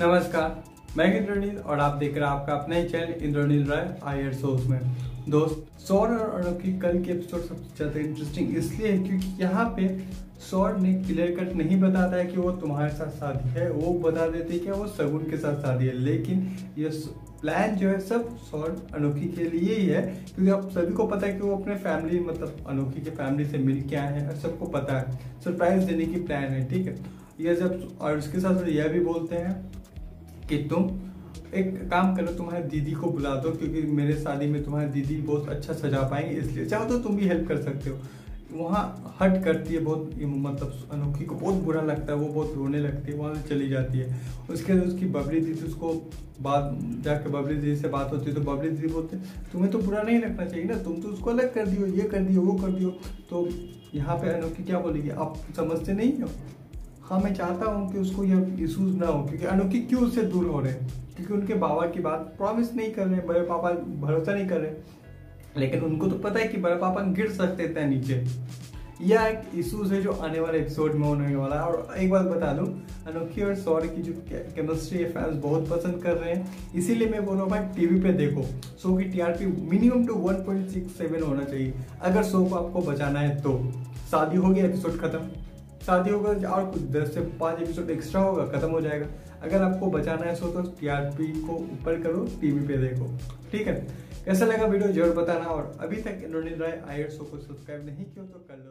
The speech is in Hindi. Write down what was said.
नमस्कार, मैं इंद्रोनील और आप देख रहे हैं आपका अपना ही channel Indroneel Roy IR show में। दोस्त, शौर्य और अनोखी कल के एपिसोड सबसे ज़्यादा इंटरेस्टिंग इसलिए है क्योंकि यहाँ पे शौर्य ने क्लियर कट नहीं बताता है कि वो तुम्हारे साथ शादी है, वो बता देते हैं कि वो शगुन के साथ शादी है। लेकिन ये प्लान जो है सब शौर्य अनोखी के लिए ही है क्योंकि आप सभी को पता है कि वो अपने फैमिली मतलब अनोखी के फैमिली से मिल के आए हैं और सबको पता है, सरप्राइज देने की प्लान है। ठीक है, ये जब और उसके साथ यह भी बोलते हैं कि तुम एक काम करो, तुम्हारी दीदी को बुला दो क्योंकि मेरे शादी में तुम्हारी दीदी बहुत अच्छा सजा पाएंगे, इसलिए चाहो तो तुम भी हेल्प कर सकते हो। वहाँ हट करती है, बहुत मतलब अनोखी को बहुत बुरा लगता है, वो बहुत रोने लगती है, वहाँ से चली जाती है। उसके बाद उसकी बबली दीदी उसको बात जाके बबली दीदी से बात होती है तो बबली दीदी बोलते तुम्हें तो बुरा नहीं लगना चाहिए ना, तुम तो उसको अलग कर दियो, ये कर दियो, वो कर दियो। तो यहाँ पर अनोखी क्या बोलेगी, आप समझते नहीं हो। हाँ, मैं चाहता हूँ कि उसको यह इशूज़ ना हो क्योंकि अनोखी क्यों उससे दूर हो रहे हैं, क्योंकि उनके बाबा की बात प्रॉमिस नहीं कर रहे, बड़े पापा भरोसा नहीं कर रहे, लेकिन उनको तो पता है कि बड़े पापा गिर सकते इतना नीचे। यह एक इशूज़ है जो आने वाले एपिसोड में होने वाला है। और एक बात बता दूं, अनोखी और शौर्य की जो केमिस्ट्री है फैंस बहुत पसंद कर रहे हैं, इसीलिए मैं बोल रहा हूँ भाई टीवी पे देखो। शो की TRP मिनिमम टू 1.67 होना चाहिए अगर शो को आपको बचाना है तो। शादी होगी, एपिसोड खत्म, शादी होगा और कुछ 10 से 5 एपिसोड एक्स्ट्रा होगा, खत्म हो जाएगा। अगर आपको बचाना है सो तो TRP को ऊपर करो, टीवी पे देखो। ठीक है, कैसा लगा वीडियो जरूर बताना और अभी तक इंद्रोनील रॉय IR शो को सब्सक्राइब नहीं किया तो कर लो।